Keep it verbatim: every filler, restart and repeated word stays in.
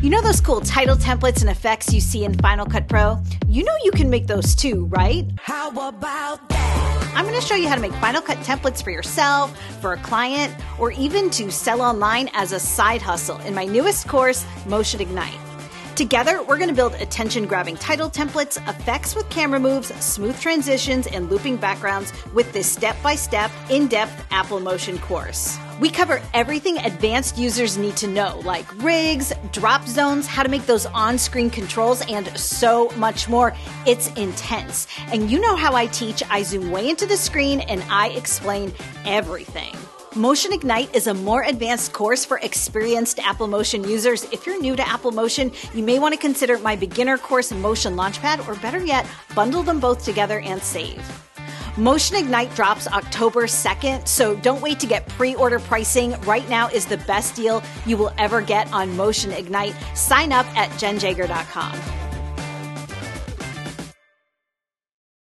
You know those cool title templates and effects you see in Final Cut Pro? You know you can make those too, right? How about that? I'm going to show you how to make Final Cut templates for yourself, for a client, or even to sell online as a side hustle in my newest course, Motion Ignite. Together, we're going to build attention-grabbing title templates, effects with camera moves, smooth transitions, and looping backgrounds with this step-by-step, in-depth Apple Motion course. We cover everything advanced users need to know, like rigs, drop zones, how to make those on-screen controls, and so much more. It's intense. And you know how I teach. I zoom way into the screen, and I explain everything. Motion Ignite is a more advanced course for experienced Apple Motion users. If you're new to Apple Motion, you may want to consider my beginner course, Motion Launchpad, or better yet, bundle them both together and save. Motion Ignite drops October second, so don't wait to get pre-order pricing. Right now is the best deal you will ever get on Motion Ignite. Sign up at jen jager dot com.